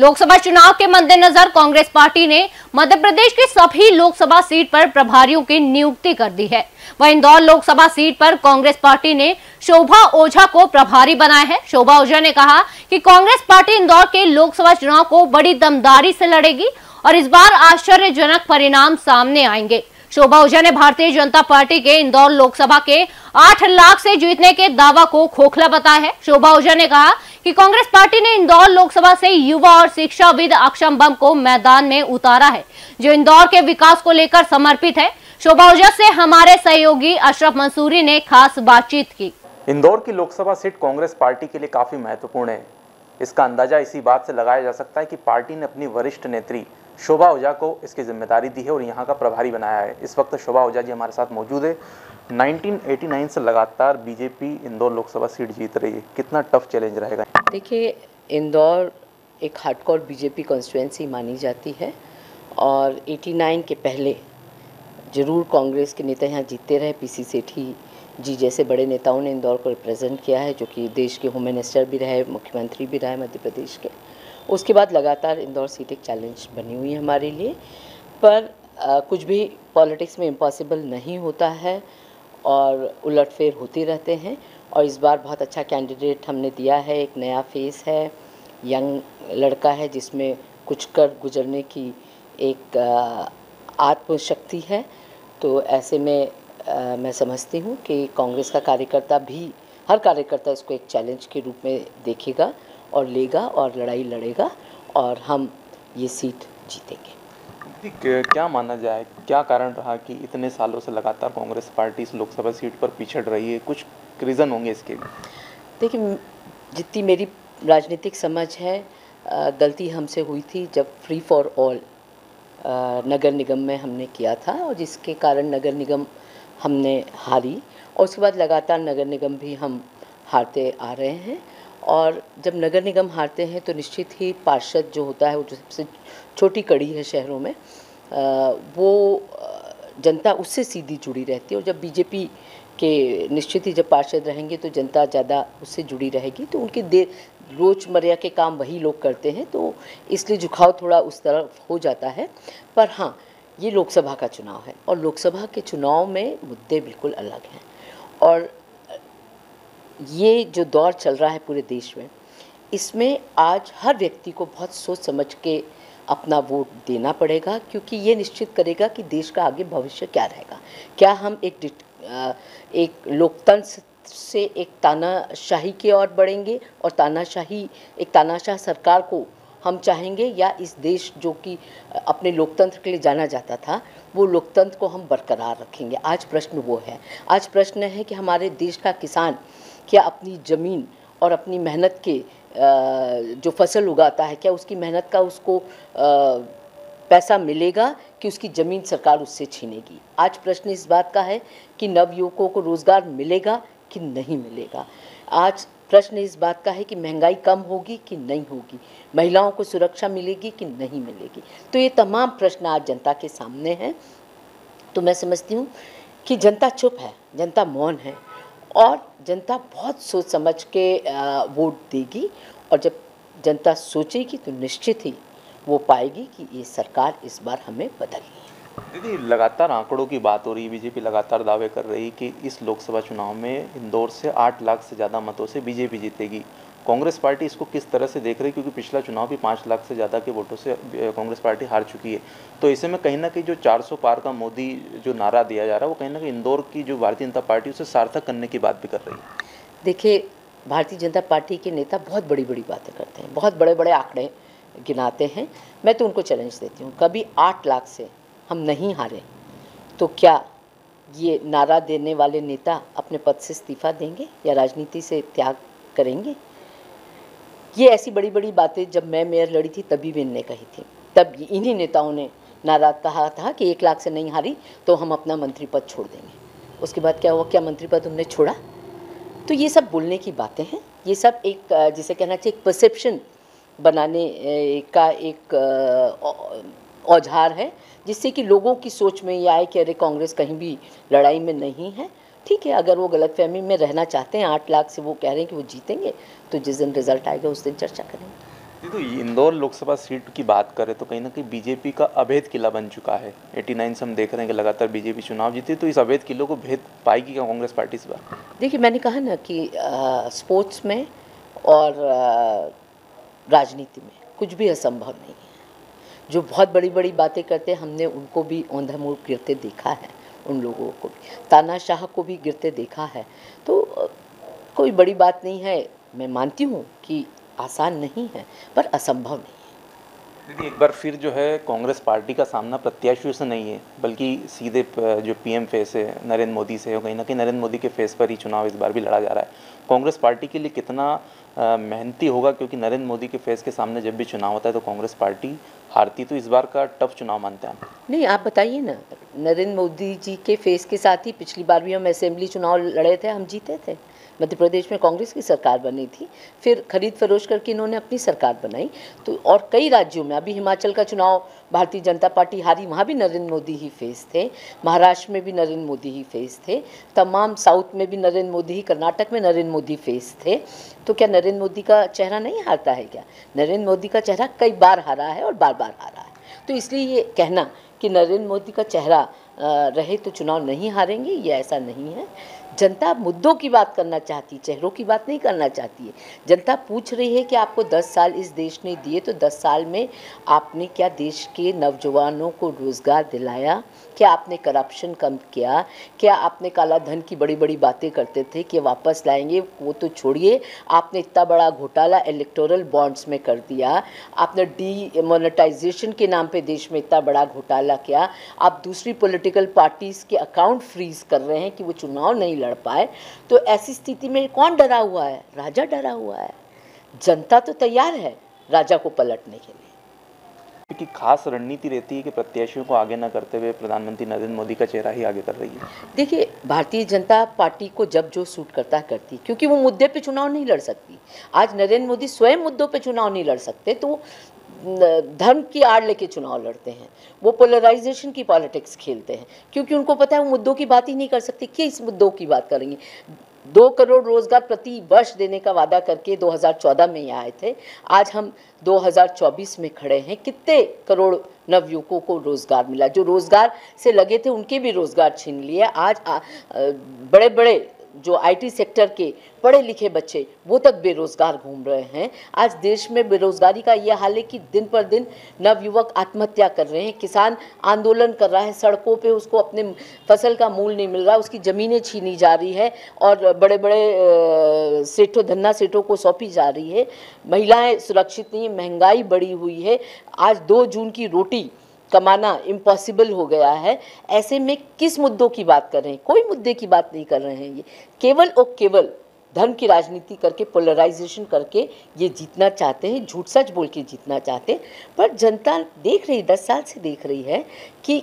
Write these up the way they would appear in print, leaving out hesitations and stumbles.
लोकसभा चुनाव के मद्देनजर कांग्रेस पार्टी ने मध्य प्रदेश के सभी लोकसभा सीट पर प्रभारियों की नियुक्ति कर दी है। वहीं इंदौर लोकसभा सीट पर कांग्रेस पार्टी ने शोभा ओझा को प्रभारी बनाया है। शोभा ओझा ने कहा कि कांग्रेस पार्टी इंदौर के लोकसभा चुनाव को बड़ी दमदारी से लड़ेगी और इस बार आश्चर्यजनक परिणाम सामने आएंगे। शोभा ओझा ने भारतीय जनता पार्टी के इंदौर लोकसभा के 8 लाख से जीतने के दावा को खोखला बताया है। शोभा ओझा ने कहा कि कांग्रेस पार्टी ने इंदौर लोकसभा से युवा और शिक्षाविद अक्षय बम को मैदान में उतारा है, जो इंदौर के विकास को लेकर समर्पित है। शोभा ओझा से हमारे सहयोगी अशरफ मंसूरी ने खास बातचीत की। इंदौर की लोकसभा सीट कांग्रेस पार्टी के लिए काफी महत्वपूर्ण है। इसका अंदाजा इसी बात से लगाया जा सकता है कि पार्टी ने अपनी वरिष्ठ नेत्री शोभा ओझा को इसकी जिम्मेदारी दी है और यहाँ का प्रभारी बनाया है। इस वक्त शोभा ओझा जी हमारे साथ मौजूद है। 1989 से लगातार बीजेपी इंदौर लोकसभा सीट जीत रही है, कितना टफ चैलेंज रहेगा? देखिए, इंदौर एक हार्डकोर बीजेपी कॉन्स्टिट्यूएंसी मानी जाती है और 89 के पहले जरूर कांग्रेस के नेता यहाँ जीतते रहे। पी सेठी जी जैसे बड़े नेताओं ने इंदौर को रिप्रेजेंट किया है, जो कि देश के होम मिनिस्टर भी रहे, मुख्यमंत्री भी रहे मध्य प्रदेश के। उसके बाद लगातार इंदौर सीट एक चैलेंज बनी हुई है हमारे लिए, पर कुछ भी पॉलिटिक्स में इम्पॉसिबल नहीं होता है और उलटफेर होते रहते हैं। और इस बार बहुत अच्छा कैंडिडेट हमने दिया है, एक नया फेस है, यंग लड़का है जिसमें कुछ कर गुजरने की एक आत्मशक्ति है। तो ऐसे में मैं समझती हूँ कि कांग्रेस का कार्यकर्ता भी, हर कार्यकर्ता इसको एक चैलेंज के रूप में देखेगा और लेगा और लड़ाई लड़ेगा और हम ये सीट जीतेंगे। क्या माना जाए, क्या कारण रहा कि इतने सालों से लगातार कांग्रेस पार्टी इस लोकसभा सीट पर पिछड़ रही है? कुछ रीज़न होंगे इसके भी। देखिए, जितनी मेरी राजनीतिक समझ है, गलती हमसे हुई थी जब फ्री फॉर ऑल नगर निगम में हमने किया था और जिसके कारण नगर निगम हमने हारी और उसके बाद लगातार नगर निगम भी हम हारते आ रहे हैं। और जब नगर निगम हारते हैं तो निश्चित ही पार्षद जो होता है, वो जो सबसे छोटी कड़ी है शहरों में, वो जनता उससे सीधी जुड़ी रहती है। और जब बीजेपी के निश्चित ही जब पार्षद रहेंगे तो जनता ज़्यादा उससे जुड़ी रहेगी, तो उनके रोजमर्रा के काम वही लोग करते हैं, तो इसलिए झुकाव थोड़ा उस तरफ हो जाता है। पर हाँ, ये लोकसभा का चुनाव है और लोकसभा के चुनाव में मुद्दे बिल्कुल अलग हैं। और ये जो दौर चल रहा है पूरे देश में, इसमें आज हर व्यक्ति को बहुत सोच समझ के अपना वोट देना पड़ेगा, क्योंकि ये निश्चित करेगा कि देश का आगे भविष्य क्या रहेगा। क्या हम एक लोकतंत्र से एक तानाशाही की ओर बढ़ेंगे और एक तानाशाह सरकार को हम चाहेंगे, या इस देश जो कि अपने लोकतंत्र के लिए जाना जाता था, वो लोकतंत्र को हम बरकरार रखेंगे? आज प्रश्न वो है। आज प्रश्न है कि हमारे देश का किसान क्या अपनी ज़मीन और अपनी मेहनत के जो फसल उगाता है, क्या उसकी मेहनत का उसको पैसा मिलेगा कि उसकी ज़मीन सरकार उससे छीनेगी? आज प्रश्न इस बात का है कि नवयुवकों को रोज़गार मिलेगा कि नहीं मिलेगा। आज प्रश्न इस बात का है कि महंगाई कम होगी कि नहीं होगी, महिलाओं को सुरक्षा मिलेगी कि नहीं मिलेगी। तो ये तमाम प्रश्न आज जनता के सामने हैं। तो मैं समझती हूँ कि जनता चुप है, जनता मौन है और जनता बहुत सोच समझ के वोट देगी। और जब जनता सोचेगी तो निश्चित ही वो पाएगी कि ये सरकार इस बार हमें बदलनी है। दीदी, लगातार आंकड़ों की बात हो रही है, बीजेपी लगातार दावे कर रही कि इस लोकसभा चुनाव में इंदौर से 8 लाख से ज़्यादा मतों से बीजेपी जीतेगी। कांग्रेस पार्टी इसको किस तरह से देख रही है, क्योंकि पिछला चुनाव भी 5 लाख से ज़्यादा के वोटों से कांग्रेस पार्टी हार चुकी है। तो ऐसे में कहीं ना कहीं जो 400 पार का मोदी जो नारा दिया जा रहा है, वो कहीं ना कहीं इंदौर की जो भारतीय जनता पार्टी उसे सार्थक करने की बात भी कर रही है। देखिए, भारतीय जनता पार्टी के नेता बहुत बड़ी बड़ी बातें करते हैं, बहुत बड़े बड़े आंकड़े गिनाते हैं। मैं तो उनको चैलेंज देती हूँ, कभी 8 लाख से हम नहीं हारे तो क्या ये नारा देने वाले नेता अपने पद से इस्तीफा देंगे या राजनीति से त्याग करेंगे? ये ऐसी बड़ी बड़ी बातें जब मैं मेयर लड़ी थी तभी भी इन्होंने कही थी, तब इन्हीं नेताओं ने नारा कहा था कि 1 लाख से नहीं हारी तो हम अपना मंत्री पद छोड़ देंगे। उसके बाद क्या हुआ? क्या मंत्री पद हमने छोड़ा? तो ये सब बोलने की बातें हैं, ये सब एक, जिसे कहना चाहिए, परसेप्शन बनाने का एक औजार है, जिससे कि लोगों की सोच में ये आए कि अरे कांग्रेस कहीं भी लड़ाई में नहीं है। ठीक है, अगर वो गलतफहमी में रहना चाहते हैं, 8 लाख से वो कह रहे हैं कि वो जीतेंगे, तो जिस दिन रिजल्ट आएगा उस दिन चर्चा करेंगे। जी। तो इंदौर लोकसभा सीट की बात करें तो कहीं ना कहीं बीजेपी का अभेद किला बन चुका है। 89 से हम देख रहे हैं कि लगातार बीजेपी चुनाव जीती, तो इस अभेद किले को भेद पाएगी क्या कांग्रेस पार्टी इस बार? देखिए, मैंने कहा ना कि स्पोर्ट्स में और राजनीति में कुछ भी असंभव नहीं है। जो बहुत बड़ी बड़ी बातें करते हैं, हमने उनको भी औंधा मुँह गिरते देखा है, उन लोगों को भी, तानाशाह को भी गिरते देखा है। तो कोई बड़ी बात नहीं है। मैं मानती हूँ कि आसान नहीं है, पर असंभव नहीं है। दीदी, एक बार फिर जो है कांग्रेस पार्टी का सामना प्रत्याशियों से नहीं है, बल्कि सीधे जो पीएम फेस है नरेंद्र मोदी से, हो कहीं ना कहीं नरेंद्र मोदी के फेस पर ही चुनाव इस बार भी लड़ा जा रहा है। कांग्रेस पार्टी के लिए कितना मेहनती होगा, क्योंकि नरेंद्र मोदी के फेस के सामने जब भी चुनाव होता है तो कांग्रेस पार्टी हारती, तो इस बार का टफ चुनाव मानते हैं? नहीं, आप बताइए ना, नरेंद्र मोदी जी के फेस के साथ ही पिछली बार भी हम असेंबली चुनाव लड़े थे, हम जीते थे। मध्य प्रदेश में कांग्रेस की सरकार बनी थी, फिर खरीद फरोश करके इन्होंने अपनी सरकार बनाई। तो और कई राज्यों में, अभी हिमाचल का चुनाव भारतीय जनता पार्टी हारी, वहाँ भी नरेंद्र मोदी ही फेस थे, महाराष्ट्र में भी नरेंद्र मोदी ही फेस थे, तमाम साउथ में भी नरेंद्र मोदी ही, कर्नाटक में नरेंद्र मोदी फेस थे। तो क्या नरेंद्र मोदी का चेहरा नहीं हारता है क्या? नरेंद्र मोदी का चेहरा कई बार हारा है और बार बार हारा है। तो इसलिए ये कहना कि नरेंद्र मोदी का चेहरा रहे तो चुनाव नहीं हारेंगे, ये ऐसा नहीं है। जनता मुद्दों की बात करना चाहती, चेहरों की बात नहीं करना चाहती है। जनता पूछ रही है कि आपको 10 साल इस देश ने दिए, तो 10 साल में आपने क्या देश के नौजवानों को रोज़गार दिलाया? क्या आपने करप्शन कम किया? क्या आपने काला धन की बड़ी बड़ी बातें करते थे कि वापस लाएंगे, वो तो छोड़िए, आपने इतना बड़ा घोटाला इलेक्टोरल बॉन्ड्स में कर दिया, आपने डीमोनेटाइजेशन के नाम पे देश में इतना बड़ा घोटाला किया, आप दूसरी पॉलिटिकल पार्टीज़ के अकाउंट फ्रीज कर रहे हैं कि वो चुनाव नहीं लड़ पाए। तो ऐसी स्थिति में कौन डरा हुआ है? राजा डरा हुआ है। जनता तो तैयार है राजा को पलटने के लिए। की खास रणनीति रहती है कि प्रत्याशियों को आगे न करते हुए प्रधानमंत्री नरेंद्र मोदी का चेहरा ही आगे कर रही है। देखिए, भारतीय जनता पार्टी को जब जो सूट करता है करती, क्योंकि वो मुद्दे पे चुनाव नहीं लड़ सकती। आज नरेंद्र मोदी स्वयं मुद्दों पे चुनाव नहीं लड़ सकते, तो धर्म की आड़ लेके चुनाव लड़ते हैं, वो पोलराइजेशन की पॉलिटिक्स खेलते हैं, क्योंकि उनको पता है वो मुद्दों की बात ही नहीं कर सकते। किस मुद्दों की बात करेंगे? 2 करोड़ रोजगार प्रति वर्ष देने का वादा करके 2014 में आए थे, आज हम 2024 में खड़े हैं। कितने करोड़ नवयुवकों को रोजगार मिला? जो रोजगार से लगे थे उनके भी रोजगार छीन लिए। आज बड़े बड़े जो आईटी सेक्टर के पढ़े लिखे बच्चे, वो तक बेरोजगार घूम रहे हैं। आज देश में बेरोजगारी का यह हाल है कि दिन पर दिन नवयुवक आत्महत्या कर रहे हैं, किसान आंदोलन कर रहा है सड़कों पे, उसको अपने फसल का मूल नहीं मिल रहा, उसकी ज़मीनें छीनी जा रही है और बड़े बड़े सेठों, धन्ना सेठों को सौंपी जा रही है। महिलाएँ सुरक्षित नहीं है, महंगाई बढ़ी हुई है, आज 2 जून की रोटी कमाना इम्पॉसिबल हो गया है। ऐसे में किस मुद्दों की बात कर रहे हैं? कोई मुद्दे की बात नहीं कर रहे हैं। ये केवल और केवल धर्म की राजनीति करके, पोलराइजेशन करके ये जीतना चाहते हैं, झूठ सच बोल के जीतना चाहते हैं। पर जनता देख रही, 10 साल से देख रही है कि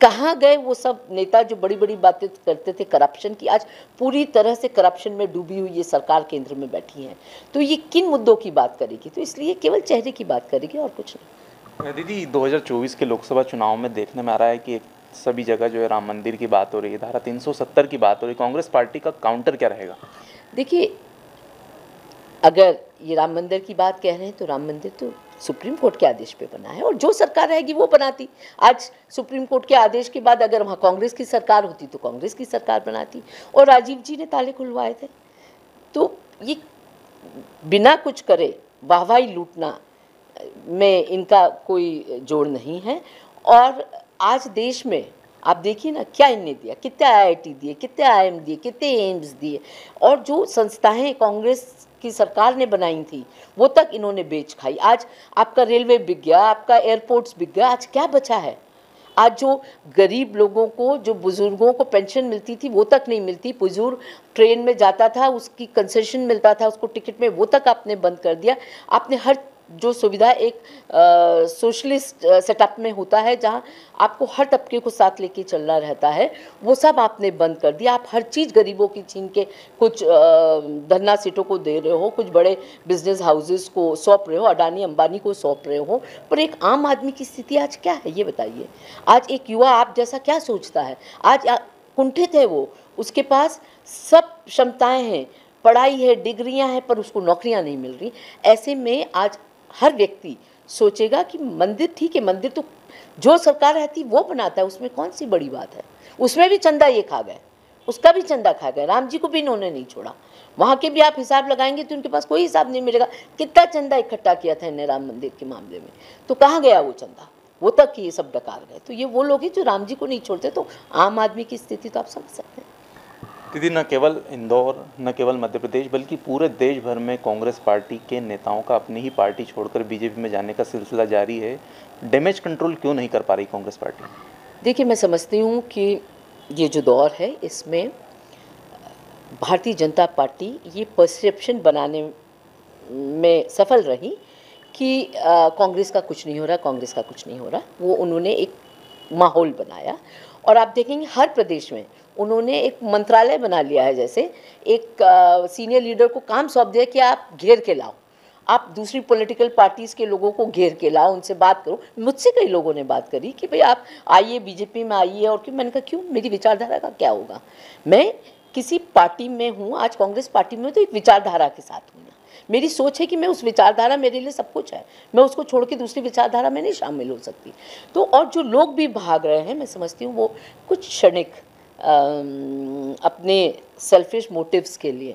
कहाँ गए वो सब नेता जो बड़ी बड़ी बातें करते थे करप्शन की। आज पूरी तरह से करप्शन में डूबी हुई ये सरकार केंद्र में बैठी है, तो ये किन मुद्दों की बात करेगी? तो इसलिए केवल चेहरे की बात करेगी और कुछ नहीं। दीदी, 2024 के लोकसभा चुनाव में देखने में आ रहा है कि सभी जगह जो है राम मंदिर की बात हो रही है, धारा 370 की बात हो रही है, कांग्रेस पार्टी का काउंटर क्या रहेगा? देखिए, अगर ये राम मंदिर की बात कह रहे हैं तो राम मंदिर तो सुप्रीम कोर्ट के आदेश पे बना है और जो सरकार रहेगी वो बनाती। आज सुप्रीम कोर्ट के आदेश के बाद अगर वहाँ कांग्रेस की सरकार होती तो कांग्रेस की सरकार बनाती, और राजीव जी ने ताले खुलवाए थे। तो ये बिना कुछ करे वाहवाही लूटना में इनका कोई जोड़ नहीं है। और आज देश में आप देखिए ना, क्या इनने दिया, कितने IIT दिए, कितने IIM दिए, कितने एम्स दिए, और जो संस्थाएं कांग्रेस की सरकार ने बनाई थी वो तक इन्होंने बेच खाई। आज आपका रेलवे बिक गया, आपका एयरपोर्ट्स बिक गया, आज क्या बचा है? आज जो गरीब लोगों को, जो बुज़ुर्गों को पेंशन मिलती थी वो तक नहीं मिलती, बुजुर्ग ट्रेन में जाता था उसकी कंसेशन मिलता था उसको टिकट में, वो तक आपने बंद कर दिया। आपने हर जो सुविधा एक सोशलिस्ट सेटअप में होता है जहां आपको हर तबके को साथ लेके चलना रहता है, वो सब आपने बंद कर दिया। आप हर चीज़ गरीबों की छीन के कुछ धन्ना सेठों को दे रहे हो, कुछ बड़े बिजनेस हाउसेस को सौंप रहे हो, अडानी अंबानी को सौंप रहे हो। पर एक आम आदमी की स्थिति आज क्या है ये बताइए? आज एक युवा आप जैसा क्या सोचता है? आज कुंठित है वो, उसके पास सब क्षमताएँ हैं, पढ़ाई है, डिग्रियाँ हैं, पर उसको नौकरियाँ नहीं मिल रही। ऐसे में आज हर व्यक्ति सोचेगा कि मंदिर, ठीक है, मंदिर तो जो सरकार रहती वो बनाता है, उसमें कौन सी बड़ी बात है। उसमें भी चंदा ये खा गए, उसका भी चंदा खा गए, राम जी को भी इन्होंने नहीं छोड़ा। वहाँ के भी आप हिसाब लगाएंगे तो उनके पास कोई हिसाब नहीं मिलेगा, कितना चंदा इकट्ठा किया था इन्हें राम मंदिर के मामले में, तो कहाँ गया वो चंदा, वो तक ये सब डकार गए। तो ये वो लोग हैं जो राम जी को नहीं छोड़ते, तो आम आदमी की स्थिति तो आप समझ सकते हैं। दीदी, न केवल इंदौर, न केवल मध्य प्रदेश, बल्कि पूरे देश भर में कांग्रेस पार्टी के नेताओं का अपनी ही पार्टी छोड़कर बीजेपी में जाने का सिलसिला जारी है। डैमेज कंट्रोल क्यों नहीं कर पा रही कांग्रेस पार्टी? देखिए, मैं समझती हूँ कि ये जो दौर है इसमें भारतीय जनता पार्टी ये परसेप्शन बनाने में सफल रही कि कांग्रेस का कुछ नहीं हो रहा, कांग्रेस का कुछ नहीं हो रहा। वो उन्होंने एक माहौल बनाया और आप देखेंगे हर प्रदेश में उन्होंने एक मंत्रालय बना लिया है, जैसे एक सीनियर लीडर को काम सौंप दिया कि आप घेर के लाओ, आप दूसरी पॉलिटिकल पार्टीज़ के लोगों को घेर के लाओ, उनसे बात करो। मुझसे कई लोगों ने बात करी कि भाई आप आइए बीजेपी में आइए, और क्यों? मैंने कहा क्यों, मेरी विचारधारा का क्या होगा? मैं किसी पार्टी में हूँ, आज कांग्रेस पार्टी में, तो एक विचारधारा के साथ हूँ। मेरी सोच है कि मैं उस विचारधारा, मेरे लिए सब कुछ है, मैं उसको छोड़ के दूसरी विचारधारा में नहीं शामिल हो सकती। तो और जो लोग भी भाग रहे हैं, मैं समझती हूँ वो कुछ क्षणिक अपने सेल्फिश मोटिव्स के लिए,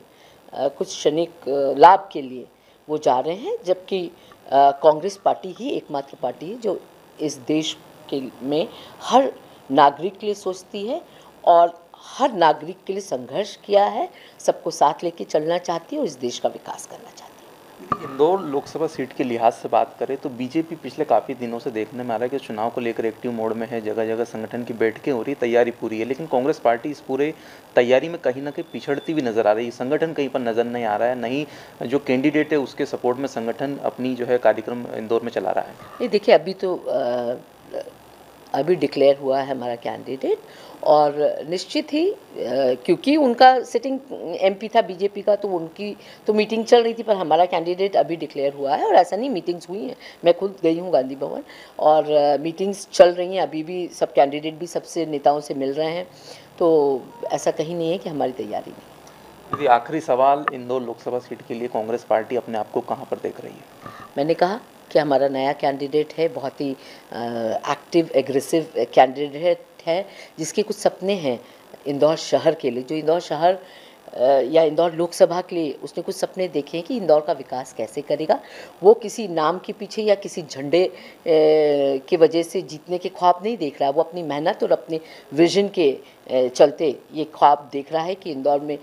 कुछ क्षणिक लाभ के लिए वो जा रहे हैं, जबकि कांग्रेस पार्टी ही एकमात्र पार्टी है जो इस देश के में हर नागरिक के लिए सोचती है और हर नागरिक के लिए संघर्ष किया है, सबको साथ लेके चलना चाहती है और इस देश का विकास करना चाहती है। इंदौर लोकसभा सीट के लिहाज से बात करें तो बीजेपी पिछले काफ़ी दिनों से देखने में आ रहा है कि चुनाव को लेकर एक्टिव मोड में है, जगह जगह संगठन की बैठकें हो रही, तैयारी पूरी है, लेकिन कांग्रेस पार्टी इस पूरे तैयारी में कहीं ना कहीं पिछड़ती हुई नजर आ रही है। संगठन कहीं पर नज़र नहीं आ रहा है, नहीं जो कैंडिडेट है उसके सपोर्ट में संगठन अपनी जो है कार्यक्रम इंदौर में चला रहा है। नहीं देखिए, अभी तो अभी डिक्लेयर हुआ है हमारा कैंडिडेट, और निश्चित ही क्योंकि उनका सिटिंग एमपी था बीजेपी का, तो उनकी तो मीटिंग चल रही थी, पर हमारा कैंडिडेट अभी डिक्लेयर हुआ है। और ऐसा नहीं, मीटिंग्स हुई हैं, मैं खुद गई हूँ गांधी भवन, और मीटिंग्स चल रही हैं अभी भी, सब कैंडिडेट भी सबसे नेताओं से मिल रहे हैं, तो ऐसा कहीं नहीं है कि हमारी तैयारी नहीं। जी, आखिरी सवाल, इंदौर लोकसभा सीट के लिए कांग्रेस पार्टी अपने आप को कहाँ पर देख रही है? मैंने कहा कि हमारा नया कैंडिडेट है, बहुत ही एक्टिव एग्रेसिव कैंडिडेट है, जिसके कुछ सपने हैं इंदौर शहर के लिए, जो इंदौर शहर या इंदौर लोकसभा के लिए उसने कुछ सपने देखे हैं कि इंदौर का विकास कैसे करेगा। वो किसी नाम के पीछे या किसी झंडे के वजह से जीतने के ख्वाब नहीं देख रहा है, वो अपनी मेहनत और अपने विजन के चलते ये ख्वाब देख रहा है कि इंदौर में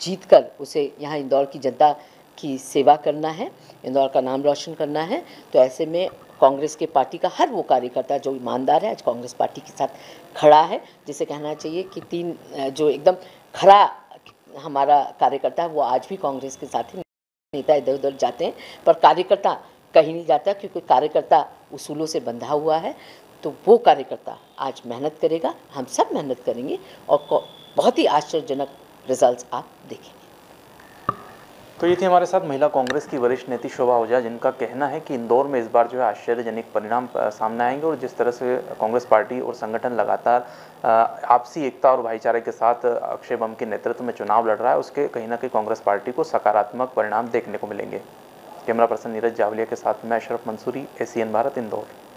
जीत कर उसे यहाँ इंदौर की जनता की सेवा करना है, इंदौर का नाम रोशन करना है। तो ऐसे में कांग्रेस के पार्टी का हर वो कार्यकर्ता जो ईमानदार है, आज कांग्रेस पार्टी के साथ खड़ा है, जिसे कहना चाहिए कि तीन जो एकदम खड़ा हमारा कार्यकर्ता है, वो आज भी कांग्रेस के साथ ही। नेता इधर उधर जाते हैं पर कार्यकर्ता कहीं नहीं जाता, क्योंकि कार्यकर्ता उसूलों से बंधा हुआ है। तो वो कार्यकर्ता आज मेहनत करेगा, हम सब मेहनत करेंगे और बहुत ही आश्चर्यजनक रिजल्ट आप देखेंगे। तो ये थी हमारे साथ महिला कांग्रेस की वरिष्ठ नेत्री शोभा ओझा, जिनका कहना है कि इंदौर में इस बार जो है आश्चर्यजनक परिणाम सामने आएंगे, और जिस तरह से कांग्रेस पार्टी और संगठन लगातार आपसी एकता और भाईचारे के साथ अक्षय बम के नेतृत्व में चुनाव लड़ रहा है, उसके कहीं ना कहीं कांग्रेस पार्टी को सकारात्मक परिणाम देखने को मिलेंगे। कैमरा पर्सन नीरज जावलिया के साथ मैं अशरफ मंसूरी, ACN भारत, इंदौर।